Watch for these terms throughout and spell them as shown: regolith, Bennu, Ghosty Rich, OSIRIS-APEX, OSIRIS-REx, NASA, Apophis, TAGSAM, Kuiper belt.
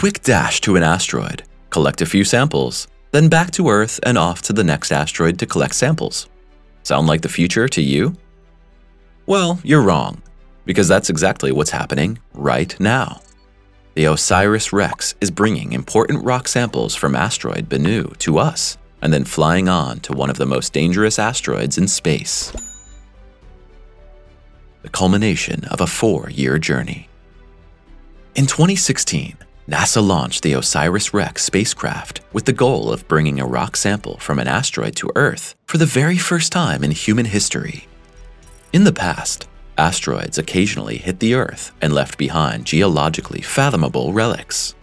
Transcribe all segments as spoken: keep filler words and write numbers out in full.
quick dash to an asteroid, collect a few samples, then back to Earth and off to the next asteroid to collect samples. Sound like the future to you? Well, you're wrong, because that's exactly what's happening right now. The OSIRIS-REx is bringing important rock samples from asteroid Bennu to us, and then flying on to one of the most dangerous asteroids in space. The culmination of a four-year journey. In twenty sixteen, NASA launched the OSIRIS-REx spacecraft with the goal of bringing a rock sample from an asteroid to Earth for the very first time in human history. In the past, asteroids occasionally hit the Earth and left behind geologically fathomable relics.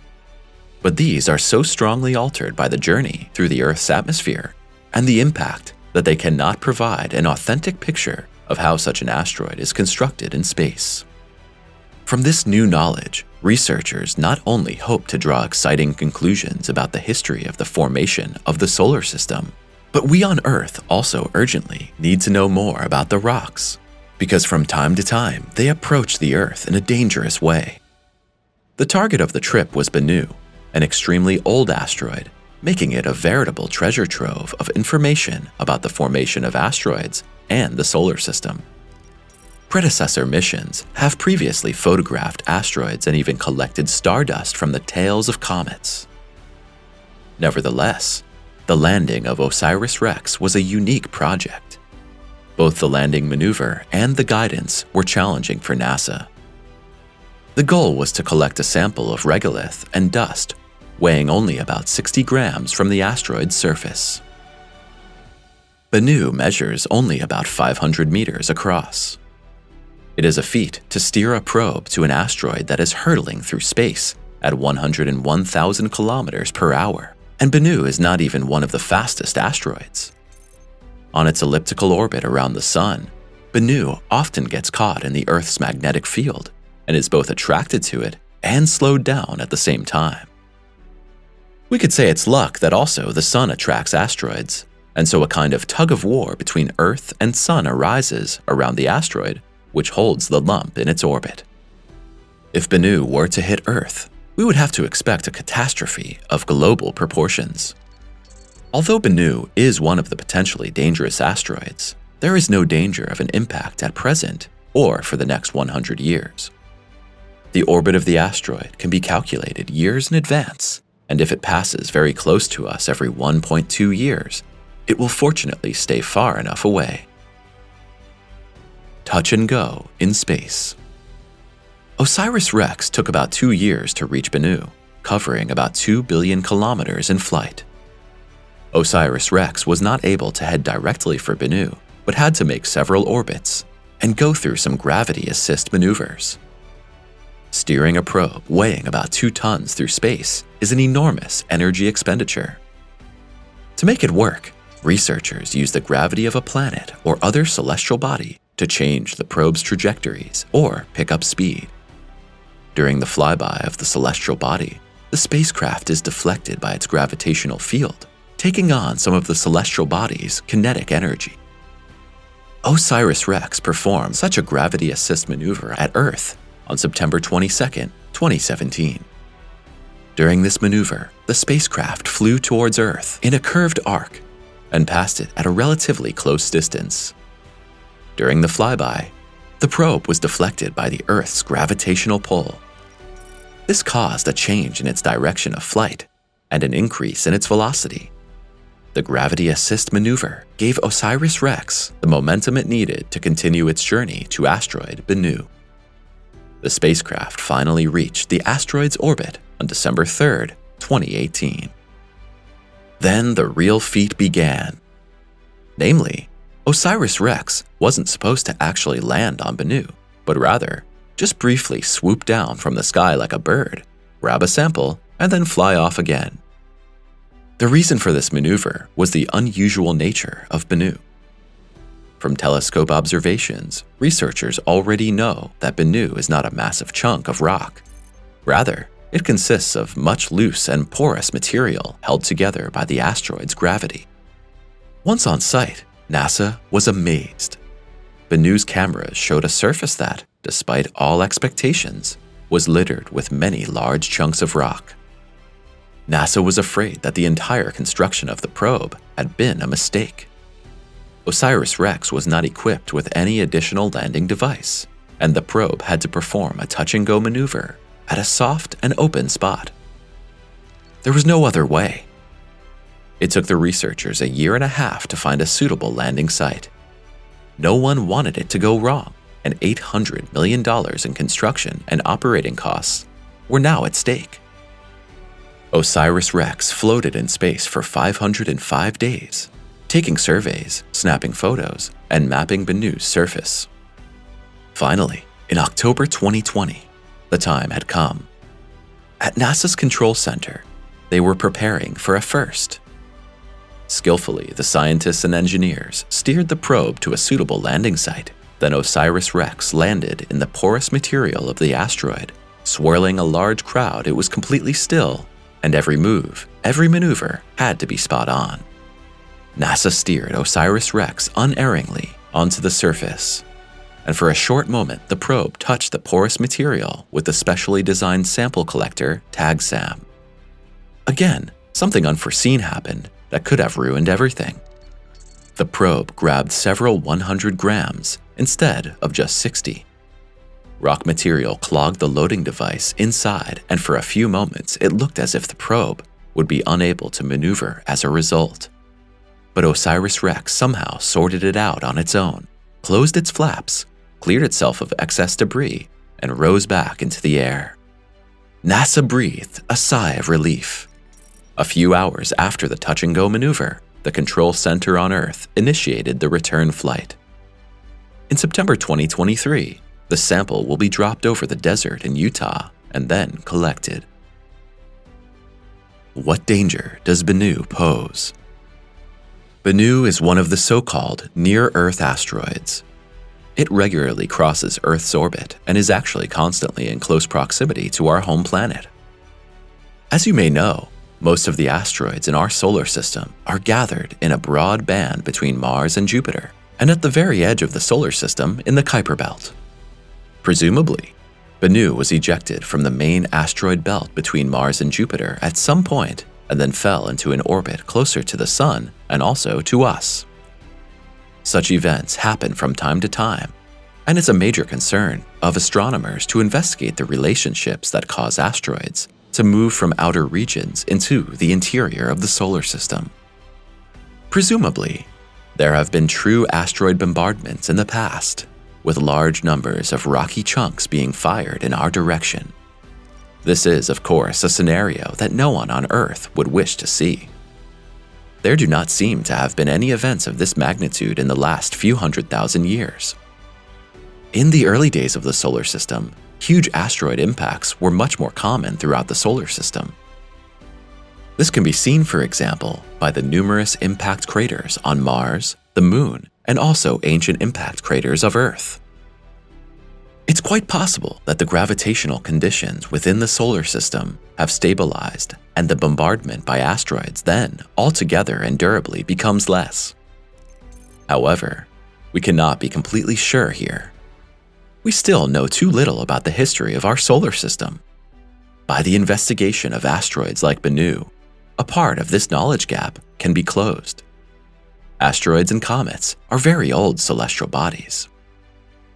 But these are so strongly altered by the journey through the Earth's atmosphere and the impact that they cannot provide an authentic picture of how such an asteroid is constructed in space. From this new knowledge, researchers not only hope to draw exciting conclusions about the history of the formation of the solar system, but we on Earth also urgently need to know more about the rocks, because from time to time they approach the Earth in a dangerous way. The target of the trip was Bennu, an extremely old asteroid, making it a veritable treasure trove of information about the formation of asteroids and the solar system. Predecessor missions have previously photographed asteroids and even collected stardust from the tails of comets. Nevertheless, the landing of OSIRIS-REx was a unique project. Both the landing maneuver and the guidance were challenging for NASA. The goal was to collect a sample of regolith and dust, weighing only about sixty grams from the asteroid's surface. Bennu measures only about five hundred meters across. It is a feat to steer a probe to an asteroid that is hurtling through space at one hundred one thousand kilometers per hour, and Bennu is not even one of the fastest asteroids. On its elliptical orbit around the Sun, Bennu often gets caught in the Earth's magnetic field and is both attracted to it and slowed down at the same time. We could say it's luck that also the Sun attracts asteroids, and so a kind of tug-of-war between Earth and Sun arises around the asteroid, which holds the lump in its orbit. If Bennu were to hit Earth, we would have to expect a catastrophe of global proportions. Although Bennu is one of the potentially dangerous asteroids, there is no danger of an impact at present or for the next one hundred years. The orbit of the asteroid can be calculated years in advance, and if it passes very close to us every one point two years, it will fortunately stay far enough away. Touch and go in space. OSIRIS-REx took about two years to reach Bennu, covering about two billion kilometers in flight. OSIRIS-REx was not able to head directly for Bennu, but had to make several orbits and go through some gravity assist maneuvers. Steering a probe weighing about two tons through space is an enormous energy expenditure. To make it work, researchers use the gravity of a planet or other celestial body to change the probe's trajectories or pick up speed. During the flyby of the celestial body, the spacecraft is deflected by its gravitational field, taking on some of the celestial body's kinetic energy. OSIRIS-REx performed such a gravity assist maneuver at Earth on September twenty-second, twenty seventeen. During this maneuver, the spacecraft flew towards Earth in a curved arc and passed it at a relatively close distance. During the flyby, the probe was deflected by the Earth's gravitational pull. This caused a change in its direction of flight and an increase in its velocity. The gravity assist maneuver gave OSIRIS-REx the momentum it needed to continue its journey to asteroid Bennu. The spacecraft finally reached the asteroid's orbit on December third, twenty eighteen. Then the real feat began. Namely, OSIRIS-REx wasn't supposed to actually land on Bennu, but rather just briefly swoop down from the sky like a bird, grab a sample, and then fly off again. The reason for this maneuver was the unusual nature of Bennu. From telescope observations, researchers already know that Bennu is not a massive chunk of rock. Rather, it consists of much loose and porous material held together by the asteroid's gravity. Once on site, NASA was amazed. Bennu's cameras showed a surface that, despite all expectations, was littered with many large chunks of rock. NASA was afraid that the entire construction of the probe had been a mistake. OSIRIS-REx was not equipped with any additional landing device, and the probe had to perform a touch-and-go maneuver at a soft and open spot. There was no other way. It took the researchers a year and a half to find a suitable landing site. No one wanted it to go wrong, and eight hundred million dollars in construction and operating costs were now at stake. OSIRIS-REx floated in space for five hundred five days, taking surveys, snapping photos, and mapping Bennu's surface. Finally, in October twenty twenty, the time had come. At NASA's control center, they were preparing for a first. Skillfully, the scientists and engineers steered the probe to a suitable landing site. Then OSIRIS-REx landed in the porous material of the asteroid, swirling a large crowd. It was completely still, and every move, every maneuver had to be spot on. NASA steered OSIRIS-REx unerringly onto the surface, and for a short moment the probe touched the porous material with the specially designed sample collector TAGSAM. Again, something unforeseen happened that could have ruined everything. The probe grabbed several one hundred grams instead of just sixty. Rock material clogged the loading device inside, and for a few moments it looked as if the probe would be unable to maneuver as a result. But OSIRIS-REx somehow sorted it out on its own, closed its flaps, cleared itself of excess debris, and rose back into the air. NASA breathed a sigh of relief. A few hours after the touch-and-go maneuver, the control center on Earth initiated the return flight. In September twenty twenty-three, the sample will be dropped over the desert in Utah and then collected. What danger does Bennu pose? Bennu is one of the so-called near-Earth asteroids. It regularly crosses Earth's orbit and is actually constantly in close proximity to our home planet. As you may know, most of the asteroids in our solar system are gathered in a broad band between Mars and Jupiter, and at the very edge of the solar system in the Kuiper belt. Presumably, Bennu was ejected from the main asteroid belt between Mars and Jupiter at some point and then fell into an orbit closer to the Sun and also to us. Such events happen from time to time, and it's a major concern of astronomers to investigate the relationships that cause asteroids to move from outer regions into the interior of the solar system. Presumably, there have been true asteroid bombardments in the past, with large numbers of rocky chunks being fired in our direction. This is, of course, a scenario that no one on Earth would wish to see. There do not seem to have been any events of this magnitude in the last few hundred thousand years. In the early days of the solar system, huge asteroid impacts were much more common throughout the solar system. This can be seen, for example, by the numerous impact craters on Mars, the Moon, and also ancient impact craters of Earth. It's quite possible that the gravitational conditions within the solar system have stabilized, and the bombardment by asteroids then altogether and durably becomes less. However, we cannot be completely sure here. We still know too little about the history of our solar system. By the investigation of asteroids like Bennu, a part of this knowledge gap can be closed. Asteroids and comets are very old celestial bodies.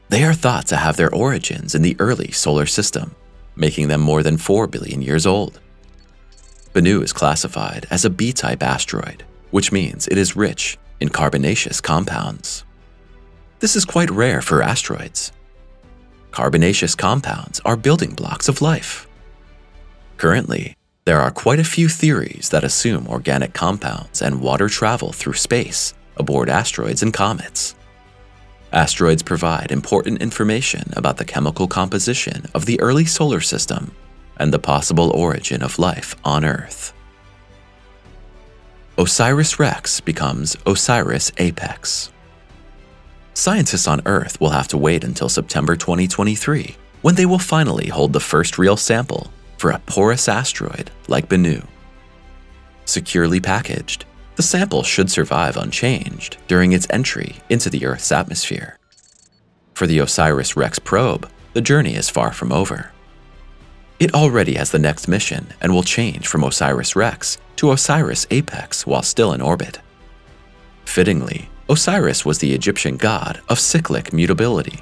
They are thought to have their origins in the early solar system, making them more than four billion years old. Bennu is classified as a B type asteroid, which means it is rich in carbonaceous compounds. This is quite rare for asteroids. Carbonaceous compounds are building blocks of life. Currently, there are quite a few theories that assume organic compounds and water travel through space aboard asteroids and comets. Asteroids provide important information about the chemical composition of the early solar system and the possible origin of life on Earth. OSIRIS-REx becomes OSIRIS-APEX. Scientists on Earth will have to wait until September twenty twenty-three, when they will finally hold the first real sample for a porous asteroid like Bennu. Securely packaged, the sample should survive unchanged during its entry into the Earth's atmosphere. For the OSIRIS-REx probe, the journey is far from over. It already has the next mission and will change from OSIRIS-REx to OSIRIS-APEX while still in orbit. Fittingly, Osiris was the Egyptian god of cyclic mutability,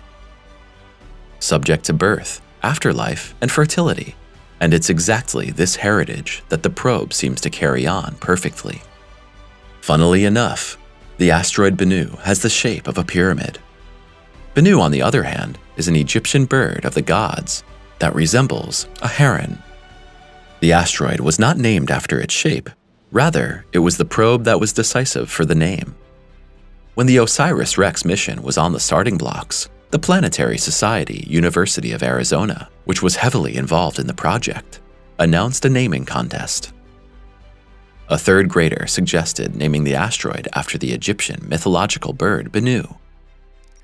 subject to birth, afterlife, and fertility, and it's exactly this heritage that the probe seems to carry on perfectly. Funnily enough, the asteroid Bennu has the shape of a pyramid. Bennu, on the other hand, is an Egyptian bird of the gods that resembles a heron. The asteroid was not named after its shape, rather it was the probe that was decisive for the name. When the OSIRIS-REx mission was on the starting blocks, the Planetary Society, University of Arizona, which was heavily involved in the project, announced a naming contest. A third grader suggested naming the asteroid after the Egyptian mythological bird Bennu.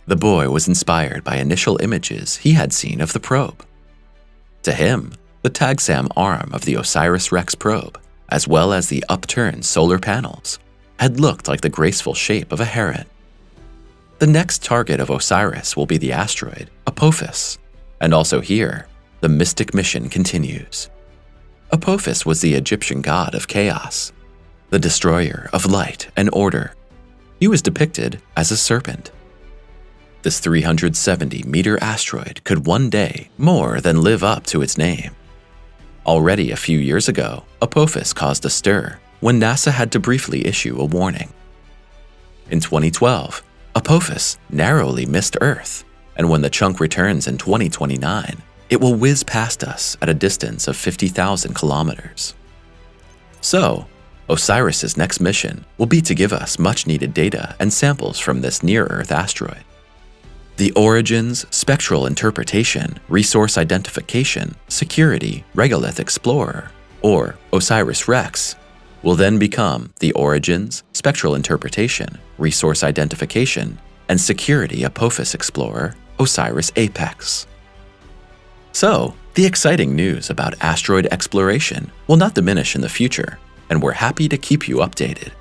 The boy was inspired by initial images he had seen of the probe. To him, the TAGSAM arm of the OSIRIS-REx probe, as well as the upturned solar panels, had looked like the graceful shape of a heron. The next target of Osiris will be the asteroid Apophis, and also here, the mystic mission continues. Apophis was the Egyptian god of chaos, the destroyer of light and order. He was depicted as a serpent. This three hundred seventy meter asteroid could one day more than live up to its name. Already a few years ago, Apophis caused a stir when NASA had to briefly issue a warning. In twenty twelve, Apophis narrowly missed Earth, and when the chunk returns in twenty twenty-nine, it will whiz past us at a distance of fifty thousand kilometers. So, Osiris's next mission will be to give us much-needed data and samples from this near-Earth asteroid. The origins, spectral interpretation, resource identification, security, regolith explorer, or OSIRIS-REx, will then become the origins, spectral interpretation, resource identification, and security Apophis explorer, OSIRIS-APEX. So, the exciting news about asteroid exploration will not diminish in the future, and we're happy to keep you updated.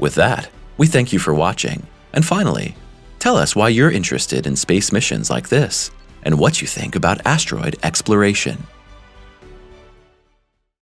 With that, we thank you for watching, and finally, tell us why you're interested in space missions like this, and what you think about asteroid exploration.